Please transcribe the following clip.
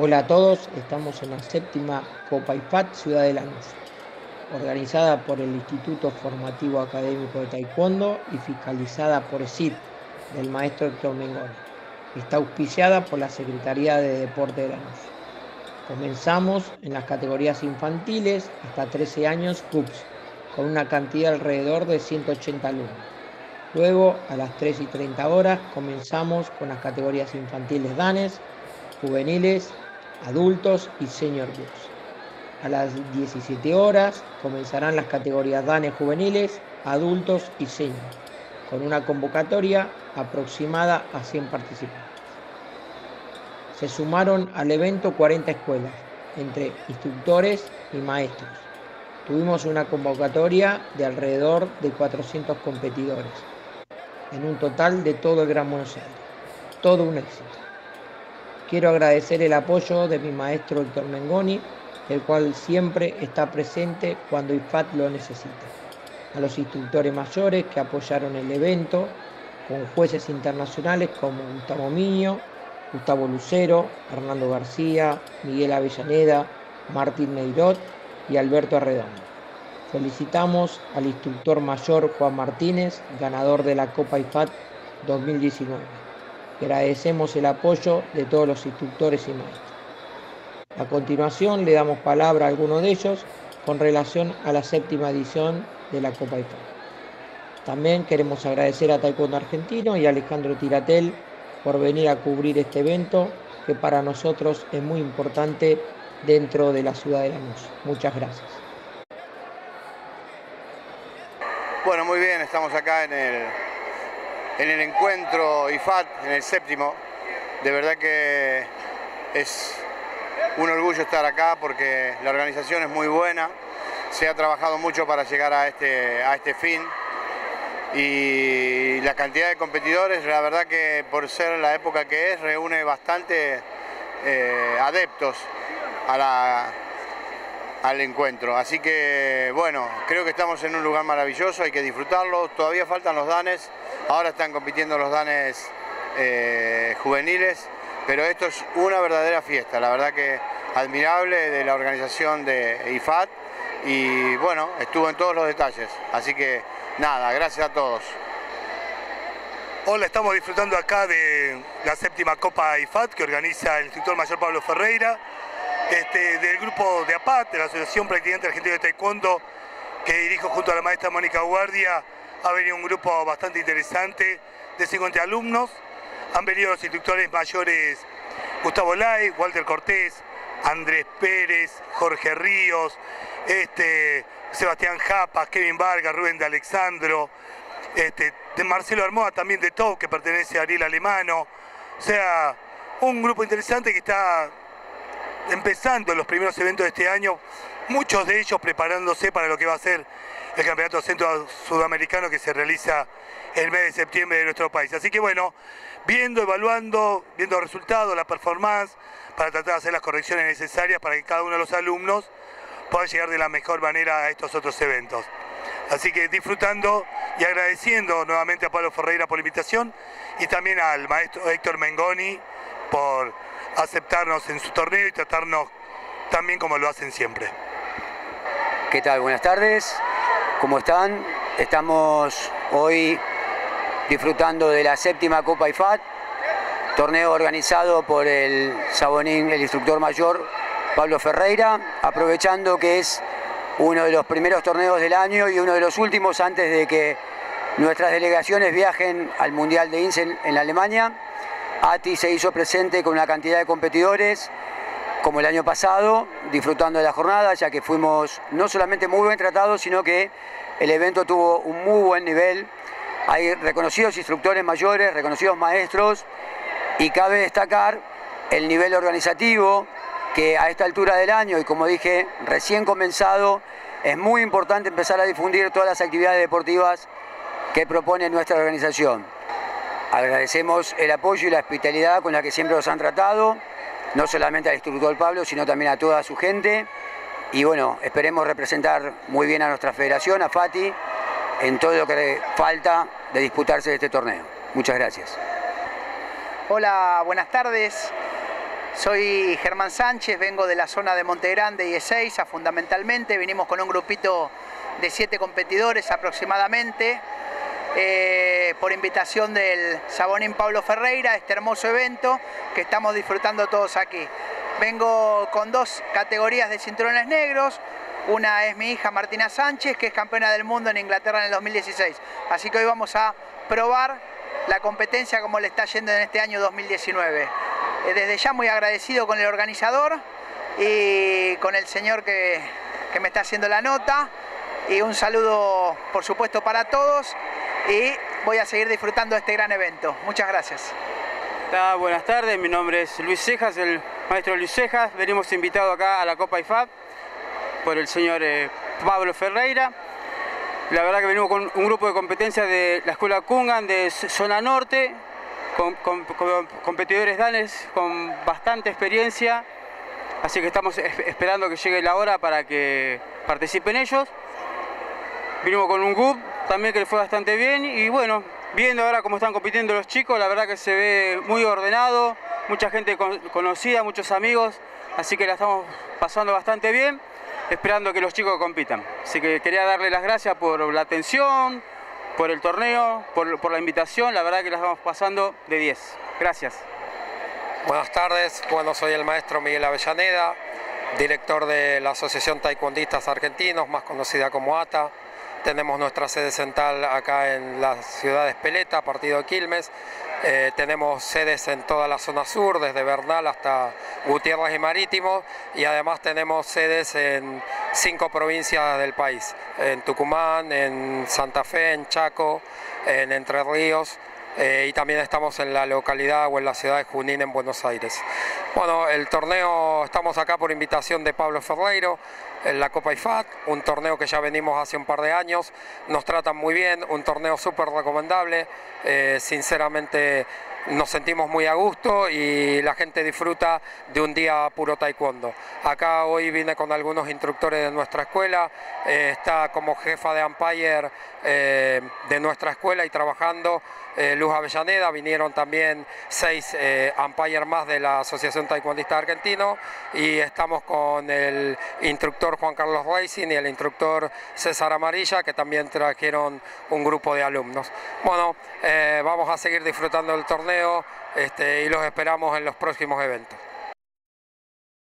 Hola a todos, estamos en la séptima Copa IFAT Ciudad de Lanús, organizada por el Instituto Formativo Académico de Taekwondo y fiscalizada por SID del maestro Héctor Mengoni. Está auspiciada por la Secretaría de Deporte de Lanús. Comenzamos en las categorías infantiles hasta 13 años CUPS, con una cantidad alrededor de 180 alumnos. Luego, a las 3:30 comenzamos con las categorías infantiles DANES, juveniles, adultos y senior bus. A las 17:00 comenzarán las categorías DANES juveniles, adultos y senior, con una convocatoria aproximada a 100 participantes. Se sumaron al evento 40 escuelas, entre instructores y maestros. Tuvimos una convocatoria de alrededor de 400 competidores, en un total de todo el Gran Buenos Aires. Todo un éxito. Quiero agradecer el apoyo de mi maestro Héctor Mengoni, el cual siempre está presente cuando IFAT lo necesita. A los instructores mayores que apoyaron el evento, con jueces internacionales como Gustavo Miño, Gustavo Lucero, Hernando García, Miguel Avellaneda, Martín Meirot y Alberto Arredondo. Felicitamos al instructor mayor Juan Martínez, ganador de la Copa IFAT 2019. Agradecemos el apoyo de todos los instructores y maestros. A continuación le damos palabra a alguno de ellos con relación a la séptima edición de la Copa IFAT. También queremos agradecer a Taekwondo Argentino y a Alejandro Tiratel por venir a cubrir este evento que para nosotros es muy importante dentro de la ciudad de Lanús. Muchas gracias. Bueno, muy bien, estamos acá en el encuentro IFAT, en el séptimo. De verdad que es un orgullo estar acá porque la organización es muy buena, se ha trabajado mucho para llegar a este fin, y la cantidad de competidores, la verdad que por ser la época que es, reúne bastante adeptos al encuentro. Así que bueno, creo que estamos en un lugar maravilloso, hay que disfrutarlo. Todavía faltan los danes, ahora están compitiendo los danes juveniles, pero esto es una verdadera fiesta, la verdad que admirable de la organización de IFAT, y bueno, estuvo en todos los detalles, así que nada, gracias a todos. Hola, estamos disfrutando acá de la séptima Copa IFAT que organiza el instructor mayor Pablo Ferreira, del grupo de APAT, de la Asociación Practicante Argentina de Taekwondo, que dirijo junto a la maestra Mónica Guardia. Ha venido un grupo bastante interesante de 50 alumnos. Han venido los instructores mayores Gustavo Lai, Walter Cortés, Andrés Pérez, Jorge Ríos, Sebastián Japas, Kevin Vargas, Rubén de Alexandro, de Marcelo Armoa también de Tau, que pertenece a Ariel Alemano. O sea, un grupo interesante que está empezando los primeros eventos de este año, muchos de ellos preparándose para lo que va a ser el Campeonato Centro Sudamericano que se realiza el mes de septiembre de nuestro país. Así que bueno, viendo, evaluando, viendo resultados, la performance, para tratar de hacer las correcciones necesarias para que cada uno de los alumnos pueda llegar de la mejor manera a estos otros eventos. Así que disfrutando y agradeciendo nuevamente a Pablo Ferreira por la invitación y también al maestro Héctor Mengoni por aceptarnos en su torneo y tratarnos también como lo hacen siempre. ¿Qué tal? Buenas tardes, ¿cómo están? Estamos hoy disfrutando de la séptima Copa IFAT, torneo organizado por el Sabonín, el instructor mayor Pablo Ferreira, aprovechando que es uno de los primeros torneos del año y uno de los últimos antes de que nuestras delegaciones viajen al Mundial de Insel en Alemania. ATI se hizo presente con una cantidad de competidores, como el año pasado, disfrutando de la jornada, ya que fuimos no solamente muy bien tratados, sino que el evento tuvo un muy buen nivel. Hay reconocidos instructores mayores, reconocidos maestros, y cabe destacar el nivel organizativo, que a esta altura del año, y como dije, recién comenzado, es muy importante empezar a difundir todas las actividades deportivas que propone nuestra organización. Agradecemos el apoyo y la hospitalidad con la que siempre nos han tratado, no solamente al instructor Pablo, sino también a toda su gente. Y bueno, esperemos representar muy bien a nuestra federación, a FATI, en todo lo que falta de disputarse de este torneo. Muchas gracias. Hola, buenas tardes. Soy Germán Sánchez, vengo de la zona de Monte Grande y Ezeiza fundamentalmente. Vinimos con un grupito de 7 competidores aproximadamente, por invitación del Sabonín Pablo Ferreira, este hermoso evento que estamos disfrutando todos aquí. Vengo con 2 categorías de cinturones negros. Una es mi hija Martina Sánchez, que es campeona del mundo en Inglaterra en el 2016. Así que hoy vamos a probar la competencia como le está yendo en este año 2019. Desde ya muy agradecido con el organizador y con el señor que me está haciendo la nota. Y un saludo, por supuesto, para todos. Y voy a seguir disfrutando de este gran evento. Muchas gracias. Buenas tardes, mi nombre es Luis Cejas, el maestro Luis Cejas. Venimos invitados acá a la Copa IFAB por el señor Pablo Ferreira. La verdad que venimos con un grupo de competencia de la escuela Cungan de zona norte, con competidores danes con bastante experiencia, así que estamos esperando que llegue la hora para que participen ellos. Vinimos con un GUP también que le fue bastante bien y bueno, viendo ahora cómo están compitiendo los chicos, la verdad que se ve muy ordenado, mucha gente conocida, muchos amigos, así que la estamos pasando bastante bien, esperando que los chicos compitan. Así que quería darle las gracias por la atención, por el torneo, por la invitación, la verdad que la estamos pasando de 10. Gracias. Buenas tardes, bueno, soy el maestro Miguel Avellaneda, director de la Asociación Taekwondistas Argentinos, más conocida como ATA. Tenemos nuestra sede central acá en la ciudad de Espeleta, partido de Quilmes. Tenemos sedes en toda la zona sur, desde Bernal hasta Gutiérrez y Marítimo. Y además tenemos sedes en 5 provincias del país. En Tucumán, en Santa Fe, en Chaco, en Entre Ríos. Y también estamos en la localidad o en la ciudad de Junín, en Buenos Aires. Bueno, el torneo, estamos acá por invitación de Pablo Ferreiro, en la Copa IFAT, un torneo que ya venimos hace un par de años, nos tratan muy bien, un torneo súper recomendable, sinceramente nos sentimos muy a gusto y la gente disfruta de un día puro taekwondo. Acá hoy vine con algunos instructores de nuestra escuela, está como jefa de umpire de nuestra escuela y trabajando Luz Avellaneda, vinieron también 6 umpire más de la Asociación Taekwondista Argentino y estamos con el instructor Juan Carlos Racing y el instructor César Amarilla, que también trajeron un grupo de alumnos. Bueno, vamos a seguir disfrutando del torneo y los esperamos en los próximos eventos.